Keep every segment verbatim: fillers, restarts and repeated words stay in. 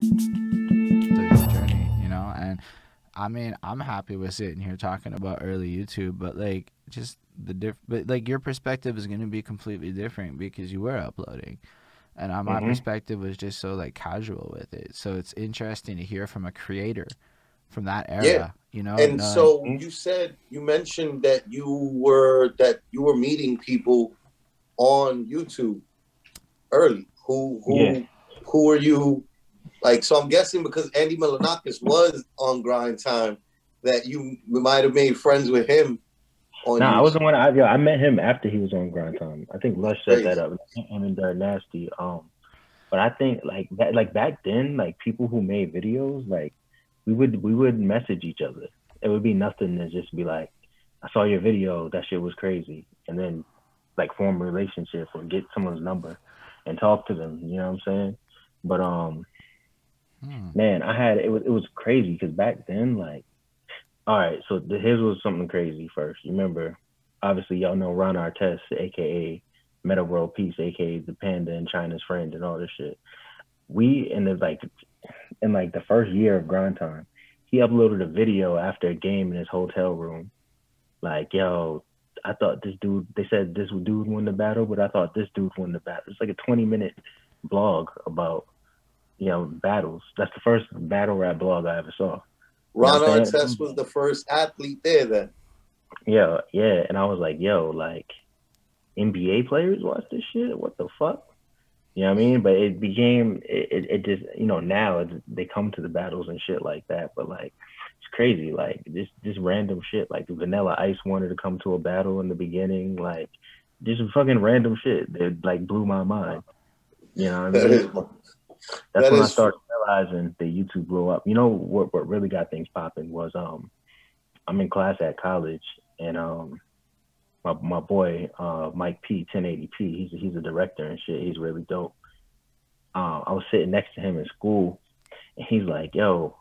through your journey, you know? And I mean, I'm happy with sitting here talking about early YouTube, but like, just the diff but like your perspective is going to be completely different because you were uploading. And my mm-hmm. perspective was just so like casual with it. So it's interesting to hear from a creator from that era, yeah. you know? And knowing... so you said, you mentioned that you were, that you were meeting people on YouTube early. Who, who, yeah. who were you like, so I'm guessing because Andy Milanakis was on Grind Time that you might've made friends with him. No, nah, I wasn't one. I, I met him after he was on Grind Time. I think Lush set that up. Him and the Nasty. Um, but I think like that, like back then, like people who made videos, like we would we would message each other. It would be nothing to just be like, I saw your video. That shit was crazy. And then like form a relationship or get someone's number and talk to them. You know what I'm saying? But um, hmm. man, I had it was it was crazy because back then like. All right, so the, his was something crazy first. You remember, obviously, y'all know Ron Artest, a k a. Meta World Peace, a k a the Panda and China's Friend and all this shit. We, in the, like, in like the first year of Grind Time, he uploaded a video after a game in his hotel room. Like, yo, I thought this dude, they said this dude won the battle, but I thought this dude won the battle. It's like a twenty-minute blog about, you know, battles. That's the first battle rap blog I ever saw. Ron Artest was the first athlete there then. Yeah, yeah. And I was like, yo, like, N B A players watch this shit? What the fuck? You know what I mean? But it became, it, it just, you know, now it's, they come to the battles and shit like that. But, like, it's crazy. Like, this, this random shit. Like, Vanilla Ice wanted to come to a battle in the beginning. Like, just fucking random shit that, like, blew my mind. You know what I mean? That's that when I started realizing that YouTube blew up. You know what? What really got things popping was um, I'm in class at college, and um, my my boy uh Mike P ten eighty P. He's he's a director and shit. He's really dope. Uh, I was sitting next to him in school, and he's like, "Yo,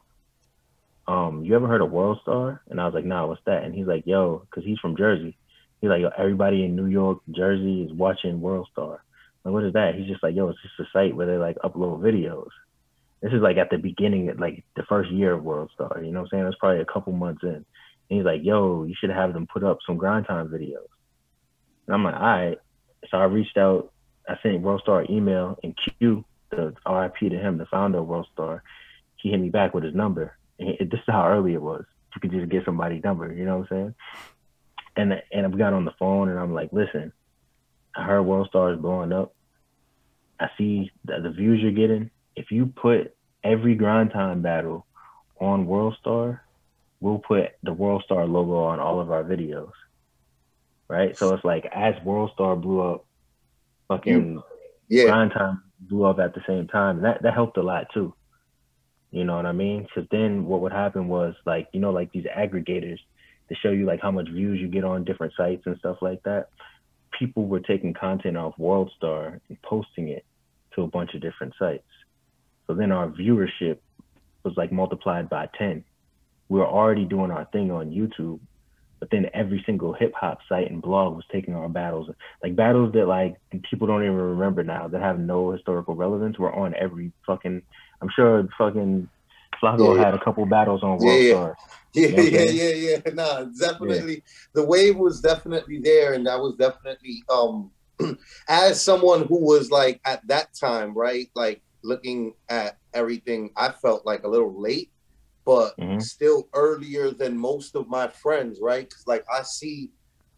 um, you ever heard of World Star?" And I was like, "Nah, what's that?" And he's like, "Yo," because he's from Jersey. He's like, "Yo, everybody in New York, Jersey is watching World Star." Like, what is that? He's just like, yo, it's just a site where they like upload videos. This is like at the beginning, like the first year of World Star, you know what I'm saying? That's probably a couple months in. And he's like, yo, you should have them put up some Grind Time videos. And I'm like, all right. So I reached out, I sent World Star email, and Q, the R I P to him, the founder of World Star, he hit me back with his number. And he, this is how early it was. You could just get somebody's number, you know what I'm saying? And, and I got on the phone and I'm like, listen, I heard World Star is blowing up. I see the, the views you're getting. If you put every Grind Time battle on World Star, we'll put the World Star logo on all of our videos, right? So it's like as World Star blew up, fucking yeah. Grind Time blew up at the same time. And that, that helped a lot too. You know what I mean? Because then what would happen was like, you know, like these aggregators to show you like how much views you get on different sites and stuff like that. People were taking content off World Star and posting it to a bunch of different sites. So then our viewership was like multiplied by ten. We were already doing our thing on YouTube, but then every single hip hop site and blog was taking our battles. Like battles that like people don't even remember now that have no historical relevance were on every fucking, I'm sure fucking Flaco yeah, had yeah. a couple battles on World yeah, Star. Yeah, you know yeah, yeah, yeah. No, definitely. Yeah. The wave was definitely there, and that was definitely um as someone who was like at that time, right? Like looking at everything, I felt like a little late, but mm-hmm. still earlier than most of my friends, right? Because like I see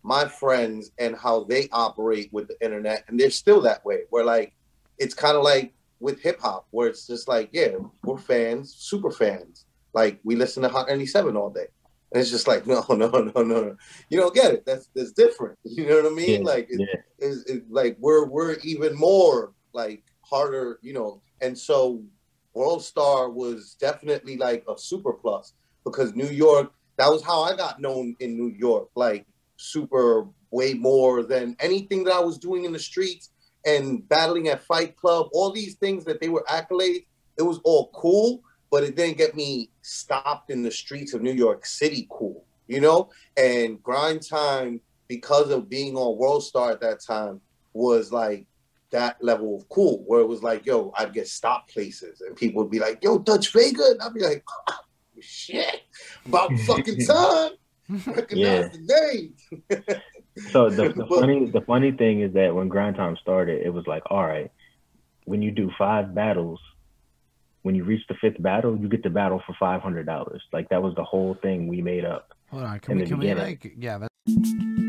my friends and how they operate with the internet, and they're still that way. Where like it's kind of like with hip hop, where it's just like, yeah, we're fans, super fans. Like we listen to Hot ninety-seven all day, and it's just like, no, no, no, no, no. You don't get it. That's that's different. You know what I mean? Yeah, like, it, yeah. it's, it's like we're we're even more like harder, you know. And so, World Star was definitely like a super plus because New York. That was how I got known in New York. Like super, way more than anything that I was doing in the streets. And battling at Fight Club, all these things that they were accolades, it was all cool, but it didn't get me stopped in the streets of New York City cool, you know? And Grind Time, because of being on World Star at that time, was like that level of cool, where it was like, yo, I'd get stopped places and people would be like, yo, Dutch Vega. And I'd be like, oh, shit, about fucking time. Recognize the name. So the, the funny the funny thing is that when Grind Time started, it was like, all right, when you do five battles, when you reach the fifth battle, you get to battle for five hundred dollars. Like that was the whole thing we made up. Hold on, can we, can we like yeah. That's